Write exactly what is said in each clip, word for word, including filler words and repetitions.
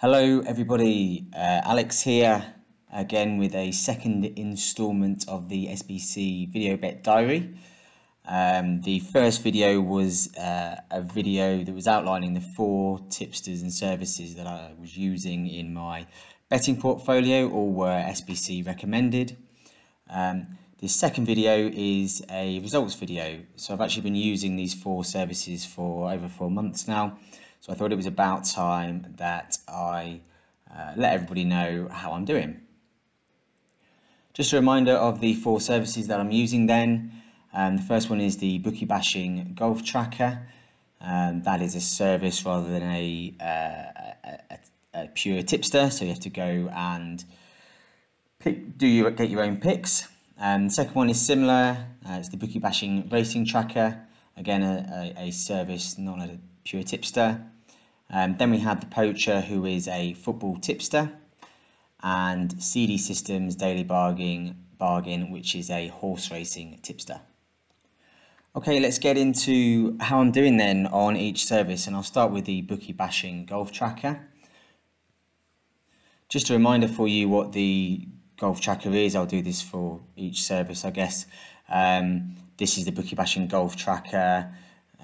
Hello everybody, uh, Alex here again with a second instalment of the S B C Video Bet Diary. Um, the first video was uh, a video that was outlining the four tipsters and services that I was using in my betting portfolio, or were S B C recommended. Um, the second video is a results video, so I've actually been using these four services for over four months now. So I thought it was about time that I uh, let everybody know how I'm doing. Just a reminder of the four services that I'm using then. Um, the first one is the Bookie Bashing Golf Tracker. Um, that is a service rather than a, uh, a, a, a pure tipster, so you have to go and pick, do your, get your own picks. Um, the second one is similar. Uh, it's the Bookie Bashing Racing Tracker. Again, a, a, a service, not a pure tipster. Um, then we have the Poacher, who is a football tipster, and C D Systems Daily Bargain, bargain, which is a horse racing tipster. Okay, let's get into how I'm doing then on each service, and I'll start with the Bookie Bashing Golf Tracker. Just a reminder for you what the Golf Tracker is. I'll do this for each service, I guess. Um, this is the Bookie Bashing Golf Tracker.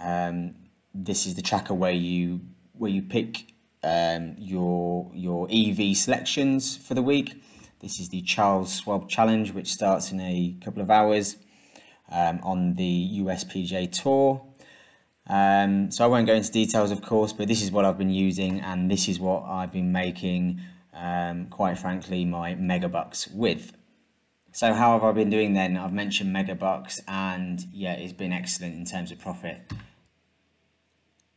Um, This is the tracker where you where you pick um, your your E V selections for the week. This is the Charles Schwab challenge, which starts in a couple of hours um, on the U S P G A tour. Um, so I won't go into details, of course, but this is what I've been using, and this is what I've been making, um, quite frankly, my mega bucks with. So how have I been doing then? I've mentioned mega bucks, and yeah, it's been excellent in terms of profit.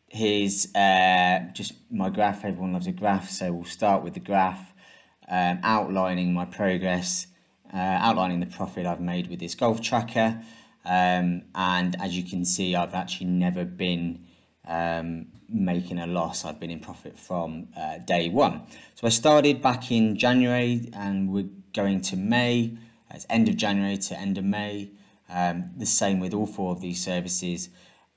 Here's uh, just my graph. Everyone loves a graph, so we'll start with the graph, um, outlining my progress, uh, outlining the profit I've made with this golf tracker. Um, and as you can see, I've actually never been um, making a loss. I've been in profit from uh, day one. So I started back in January, and we're going to May. It's end of January to end of May. Um, the same with all four of these services.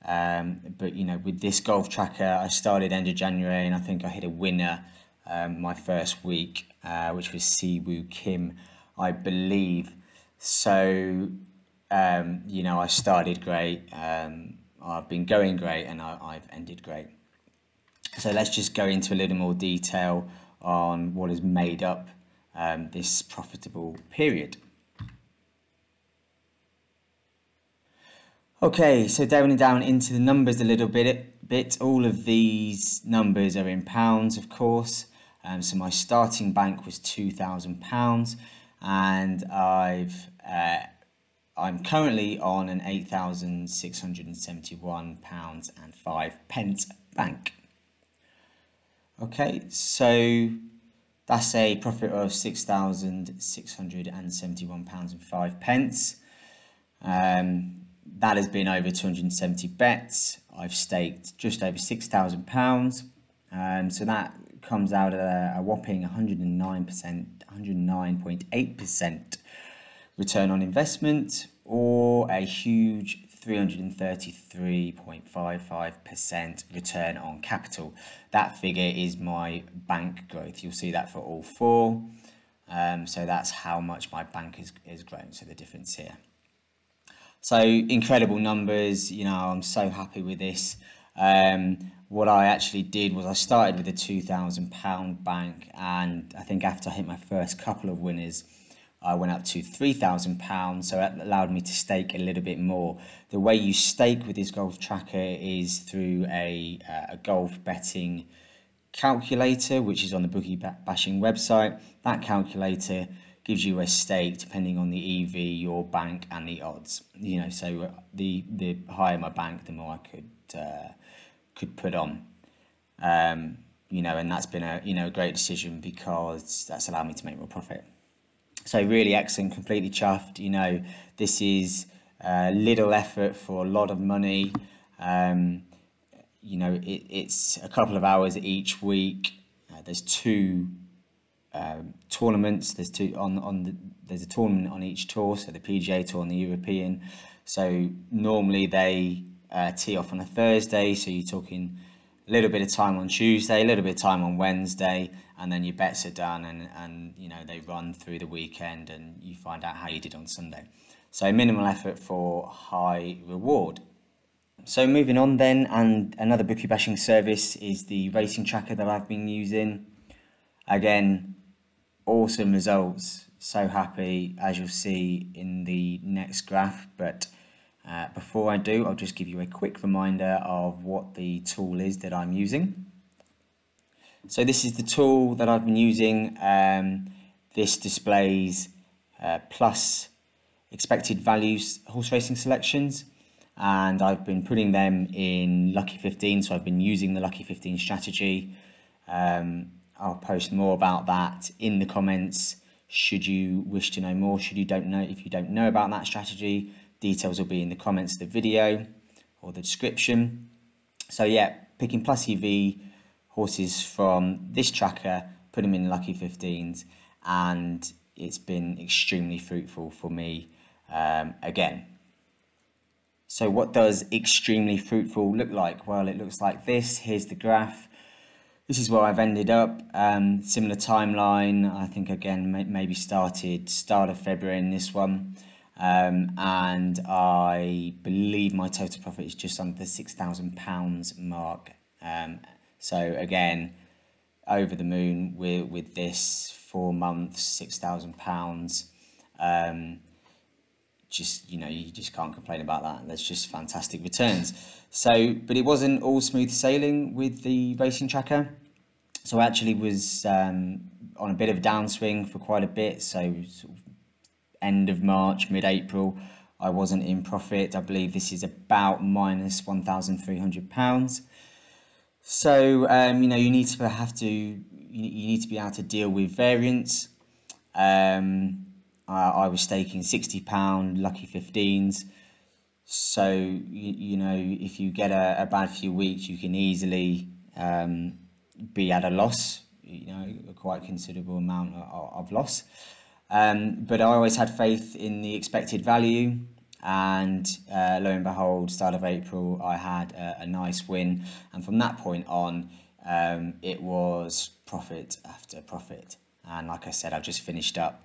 Um, but you know, with this golf tracker, I started end of January, and I think I hit a winner um, my first week, uh, which was Si Woo Kim, I believe. So um, you know, I started great, um, I've been going great, and I, I've ended great. So let's just go into a little more detail on what has made up um, this profitable period. Okay, so diving down into the numbers a little bit, bit. All of these numbers are in pounds, of course. Um, so my starting bank was two thousand pounds, and I've uh, I'm currently on an eight thousand six hundred and seventy-one pounds and five pence bank. Okay, so that's a profit of six thousand six hundred and seventy-one pounds and five pence. Um, That has been over two hundred and seventy bets. I've staked just over six thousand pounds. Um, so that comes out at a, a whopping one hundred and nine percent, one hundred and nine point eight percent return on investment, or a huge three hundred and thirty-three point five five percent return on capital. That figure is my bank growth. You'll see that for all four. Um, so that's how much my bank has, has grown. So the difference here. So incredible numbers, you know, I'm so happy with this. Um, what I actually did was I started with a two thousand pound bank, and I think after I hit my first couple of winners, I went up to three thousand pounds, so that allowed me to stake a little bit more. The way you stake with this golf tracker is through a, uh, a golf betting calculator, which is on the Bookie Bashing website. That calculator gives you a stake depending on the E V, your bank, and the odds. You know, so the the higher my bank, the more I could uh, could put on. Um, you know, and that's been a you know a great decision, because that's allowed me to make more profit. So really excellent, completely chuffed. You know, this is uh, little effort for a lot of money. Um, you know, it, it's a couple of hours each week. Uh, there's two. Um, tournaments. There's two on on the, there's a tournament on each tour, so the P G A tour and the European. So normally they uh, tee off on a Thursday, so you're talking a little bit of time on Tuesday, a little bit of time on Wednesday, and then your bets are done, and, and you know they run through the weekend and you find out how you did on Sunday. So minimal effort for high reward. So moving on then, and another bookie bashing service is the racing tracker that I've been using. Again, awesome results. So happy, as you'll see in the next graph. But uh, before I do, I'll just give you a quick reminder of what the tool is that I'm using. So this is the tool that I've been using. Um, this displays uh, plus expected values horse racing selections, and I've been putting them in Lucky fifteen, so I've been using the Lucky fifteen strategy. Um, I'll post more about that in the comments should you wish to know more, should you don't know, if you don't know about that strategy. Details will be in the comments of the video or the description. So yeah, picking plus E V horses from this tracker, put them in Lucky fifteens, and it's been extremely fruitful for me um, again. So what does extremely fruitful look like? Well, it looks like this. Here's the graph. This is where I've ended up. Um, similar timeline, I think again, may maybe started start of February in this one. Um, and I believe my total profit is just under the six thousand pounds mark. Um, so again, over the moon with, with this four months, six thousand pounds. Um, just, you know, you just can't complain about that. That's just fantastic returns. So, but it wasn't all smooth sailing with the racing tracker. So I actually was um, on a bit of a downswing for quite a bit. So sort of end of March, mid-April, I wasn't in profit. I believe this is about minus one thousand three hundred pounds. So, um, you know, you need to have to, you need to be able to deal with variance. Um, Uh, I was staking sixty pound Lucky fifteens, so you, you know if you get a, a bad few weeks, you can easily um, be at a loss, you know, a quite considerable amount of, of loss. Um, but I always had faith in the expected value, and uh, lo and behold, start of April, I had a, a nice win, and from that point on, um, it was profit after profit. And like I said, I've just finished up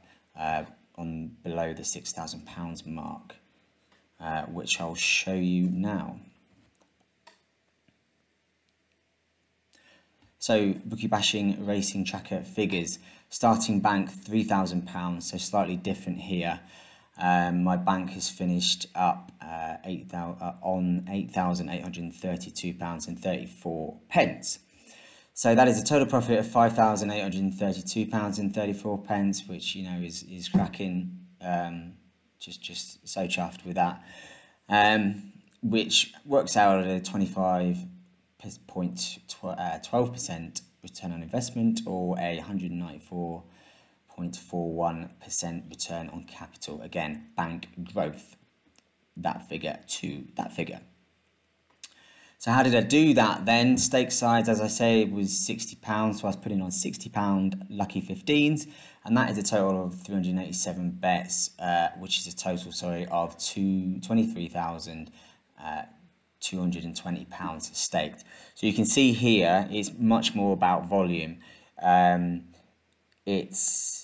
Uh, on below the six thousand pounds mark, uh, which I'll show you now. So Bookie Bashing Racing Tracker figures. Starting bank three thousand pounds, so slightly different here. Um, my bank has finished up uh, eight thousand eight hundred thirty-two pounds and thirty-four pence. So that is a total profit of five thousand eight hundred and thirty-two pounds and thirty-four pence, which you know is is cracking. Um, just just so chuffed with that, um, which works out at a twenty-five point twelve percent return on investment, or a hundred and ninety-four point four one percent return on capital. Again, bank growth. That figure to that figure. So how did I do that then? Stake size, as I say, was sixty pounds, so I was putting on sixty pound Lucky fifteens, and that is a total of three hundred eighty-seven bets, uh, which is a total, sorry, of twenty-three thousand two hundred twenty pounds staked. So you can see here, it's much more about volume. Um, it's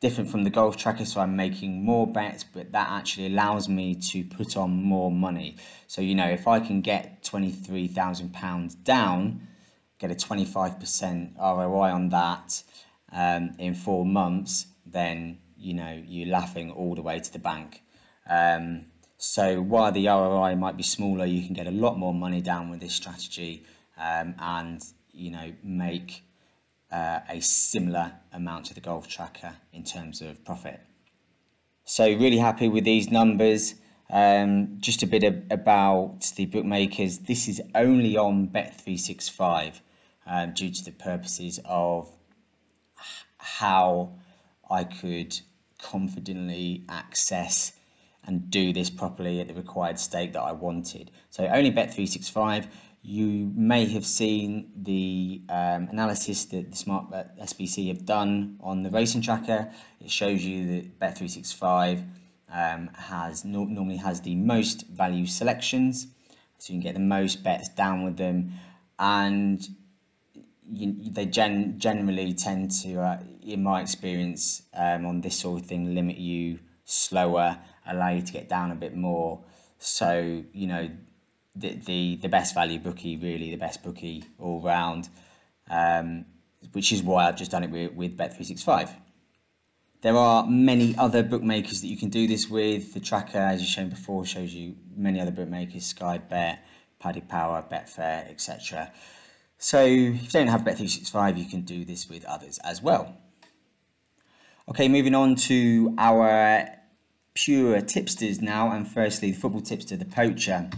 different from the golf tracker, so I'm making more bets, but that actually allows me to put on more money. So, you know, if I can get twenty-three thousand pounds down, get a twenty-five percent R O I on that um, in four months, then, you know, you're laughing all the way to the bank. Um, so while the R O I might be smaller, you can get a lot more money down with this strategy um, and, you know, make Uh, a similar amount to the golf tracker in terms of profit. So really happy with these numbers. Um, just a bit of, about the bookmakers. This is only on Bet three sixty-five uh, due to the purposes of how I could confidently access and do this properly at the required stake that I wanted. So only Bet three sixty-five. You may have seen the um, analysis that the SmartBet S B C have done on the racing tracker. It shows you that Bet three sixty-five um, has no normally has the most value selections, so you can get the most bets down with them. and you, they gen generally tend to, uh, in my experience, um, on this sort of thing, limit you slower, allow you to get down a bit more. So, you know, the the, the best value bookie, really the best bookie all round, um, which is why I've just done it with, with Bet three sixty-five. There are many other bookmakers that you can do this with. The tracker, as you've shown before, shows you many other bookmakers, Skybet, Paddy Power, Betfair, et cetera. So if you don't have Bet three sixty-five, you can do this with others as well. Okay, moving on to our pure tipsters now, and firstly, the football tipster, the poacher.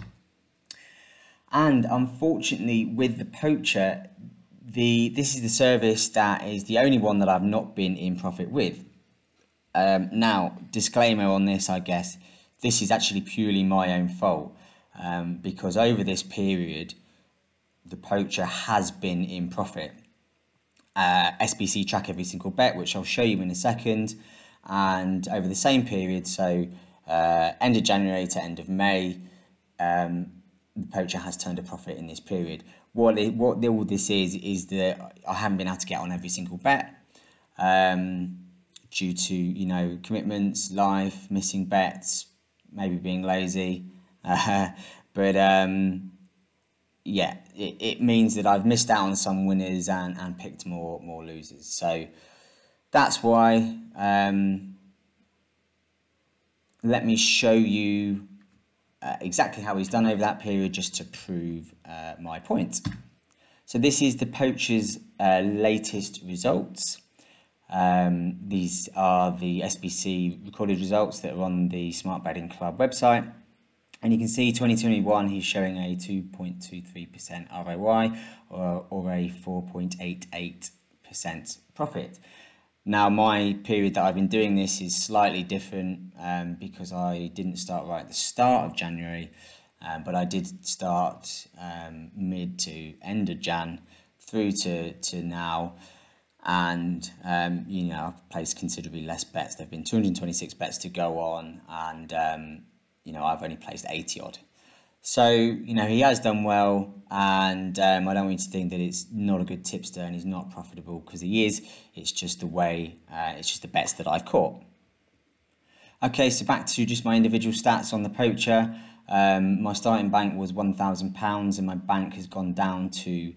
And unfortunately, with the poacher, the this is the service that is the only one that I've not been in profit with. Um, now, disclaimer on this, I guess, this is actually purely my own fault, um, because over this period, the poacher has been in profit. Uh, S B C track every single bet, which I'll show you in a second, and over the same period, so uh, end of January to end of May, um, the poacher has turned a profit in this period. What it, what all this is, is that I haven't been able to get on every single bet, um, due to, you know, commitments, life, missing bets, maybe being lazy. Uh, but um, yeah, it, it means that I've missed out on some winners and, and picked more more losers. So that's why. Um, let me show you uh, exactly how he's done over that period, just to prove uh, my point. So this is the poacher's uh, latest results. Um, these are the S B C recorded results that are on the Smart Betting Club website, and you can see twenty twenty-one he's showing a two point two three percent R O I, or, or a four point eight eight percent profit. Now, my period that I've been doing this is slightly different, um, because I didn't start right at the start of January, um, but I did start um, mid to end of Jan through to, to now. And um, you know, I've placed considerably less bets. There have been two hundred twenty-six bets to go on, and um, you know, I've only placed eighty odd. So, you know, he has done well, and um, I don't want you to think that it's not a good tipster and he's not profitable, because he is. It's just the way, uh, it's just the bets that I've caught. Okay, so back to just my individual stats on the poacher. Um, my starting bank was one thousand pounds, and my bank has gone down to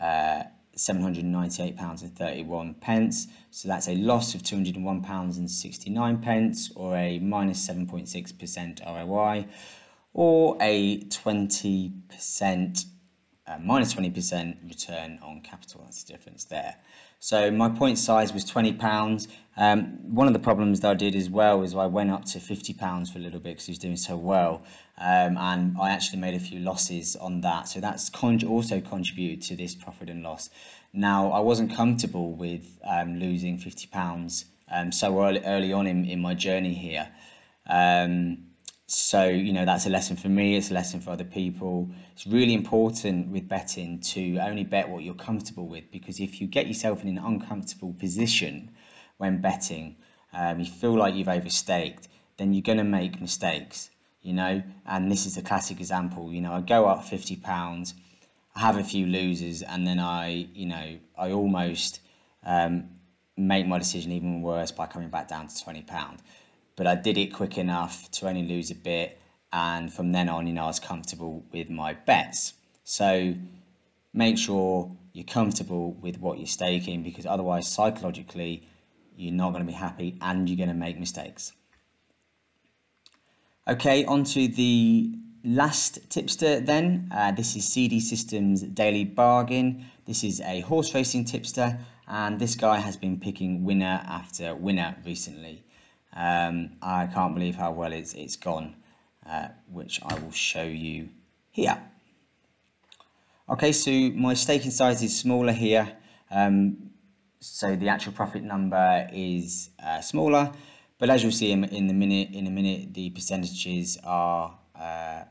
Uh, seven hundred ninety-eight pounds and thirty-one pence, so that's a loss of two hundred and one pounds and sixty-nine pence, or a minus seven point six percent R O I, or a twenty percent uh, minus twenty percent return on capital. That's the difference there. So my point size was twenty pounds. Um, one of the problems that I did as well is I went up to fifty pounds for a little bit, because he was doing so well, um, and I actually made a few losses on that. So that's con also contributed to this profit and loss. Now, I wasn't comfortable with um, losing fifty pounds um, so early, early on in, in my journey here. Um, so, you know, that's a lesson for me. It's a lesson for other people. It's really important with betting to only bet what you're comfortable with, because if you get yourself in an uncomfortable position when betting, um, you feel like you've overstaked, then you're going to make mistakes, you know. And this is a classic example. You know, I go up fifty pounds, I have a few losers, and then I, you know, I almost um, make my decision even worse by coming back down to twenty pounds. But I did it quick enough to only lose a bit, and from then on, you know, I was comfortable with my bets. So make sure you're comfortable with what you're staking, because otherwise, psychologically, you're not going to be happy and you're going to make mistakes. Okay, on to the last tipster then. Uh, this is C D Systems Daily Bargain. This is a horse racing tipster, and this guy has been picking winner after winner recently. Um, I can't believe how well it's, it's gone, uh, which I will show you here. Okay, so my staking size is smaller here. Um, So the actual profit number is uh, smaller, but as you'll see in, in the minute, in a minute, the percentages are uh,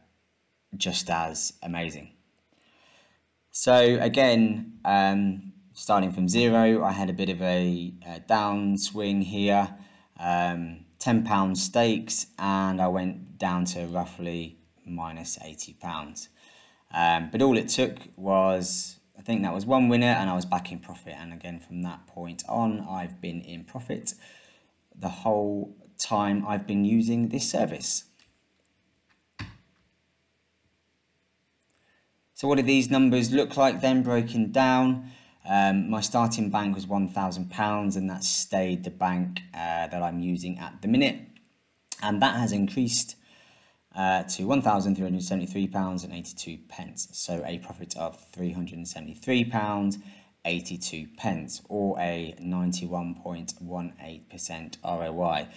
just as amazing. So again, um, starting from zero, I had a bit of a, a downswing here, um, ten pound stakes, and I went down to roughly minus eighty pounds. Um, but all it took was, I think that was one winner, and I was back in profit. And again, from that point on, I've been in profit the whole time I've been using this service. So what do these numbers look like then broken down? Um, my starting bank was one thousand pounds, and that stayed the bank uh, that I'm using at the minute. And that has increased uh, to one thousand three hundred seventy-three pounds and eighty-two pence. So a profit of three hundred seventy-three pounds eighty-two pence, or a ninety-one point one eight percent R O I.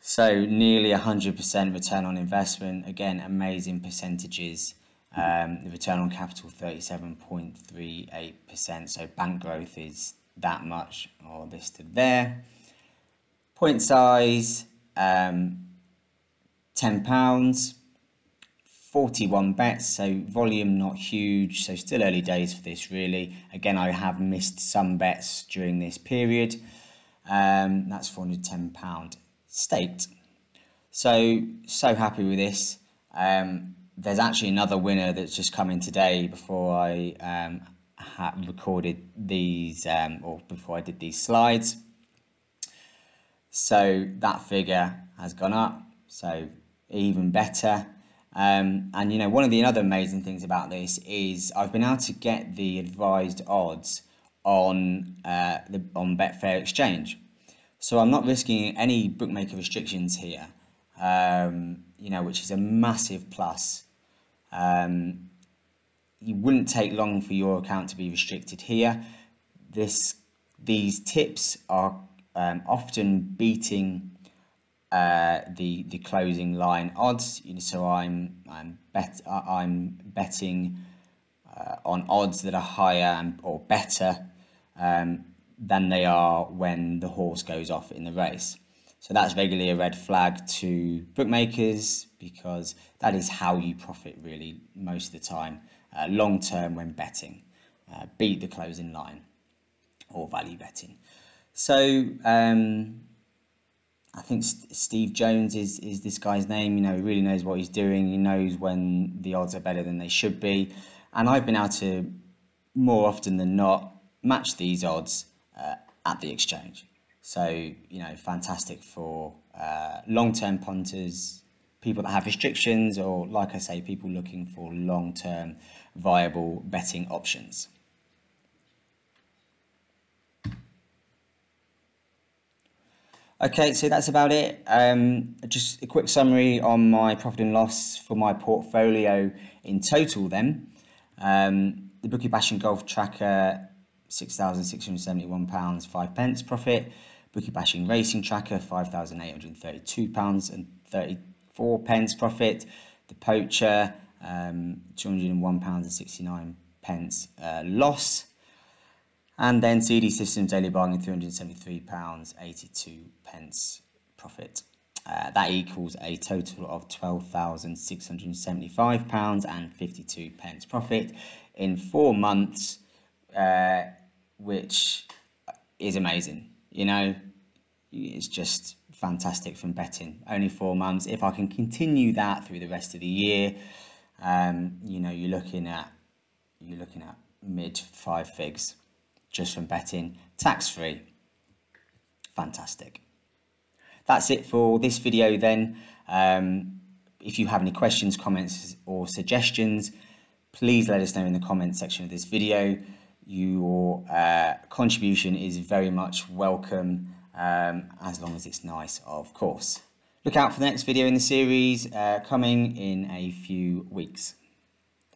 So nearly one hundred percent return on investment. Again, amazing percentages. Um, the return on capital thirty-seven point three eight percent, so bank growth is that much, or listed there. Point size, um, ten pounds, forty-one bets, so volume not huge, so still early days for this really. Again, I have missed some bets during this period. Um, that's four hundred ten pounds staked. So, so happy with this. Um, There's actually another winner that's just come in today before I um, had recorded these, um, or before I did these slides. So that figure has gone up, so even better. Um, and you know, one of the other amazing things about this is I've been able to get the advised odds on uh, the on Betfair Exchange. So I'm not risking any bookmaker restrictions here. Um, you know, which is a massive plus. Um, you wouldn't take long for your account to be restricted here. This, these tips are um, often beating uh, the the closing line odds. You know, so I'm I'm bet I'm betting uh, on odds that are higher and, or better um, than they are when the horse goes off in the race. So that's regularly a red flag to bookmakers, because that is how you profit really most of the time, uh, long term when betting. Uh, beat the closing line or value betting. So um, I think St Steve Jones is, is this guy's name. You know, he really knows what he's doing. He knows when the odds are better than they should be. And I've been able to, more often than not, match these odds uh, at the exchange. So, you know, fantastic for uh, long-term punters, people that have restrictions, or like I say, people looking for long-term viable betting options. Okay, so that's about it. Um, just a quick summary on my profit and loss for my portfolio in total then. Um, the Bookie Bashing Golf Tracker, six thousand six hundred seventy-one pounds five pence profit. Bookie Bashing Racing Tracker, five thousand eight hundred thirty-two pounds and thirty-four pence profit. The Poacher, um, two hundred one pounds and sixty-nine pence uh, loss. And then C D Systems Daily Bargain, three hundred seventy-three pounds eighty-two pence profit. Uh, that equals a total of twelve thousand six hundred seventy-five pounds and fifty-two pence profit in four months, uh, which is amazing. You know, it's just fantastic from betting. Only four months. If I can continue that through the rest of the year, um, you know, you're looking at you're looking at mid five figs just from betting, tax free. Fantastic. That's it for this video then. Um, if you have any questions, comments, or suggestions, please let us know in the comment section of this video. Your uh, contribution is very much welcome, um, as long as it's nice, of course. Look out for the next video in the series, uh, coming in a few weeks.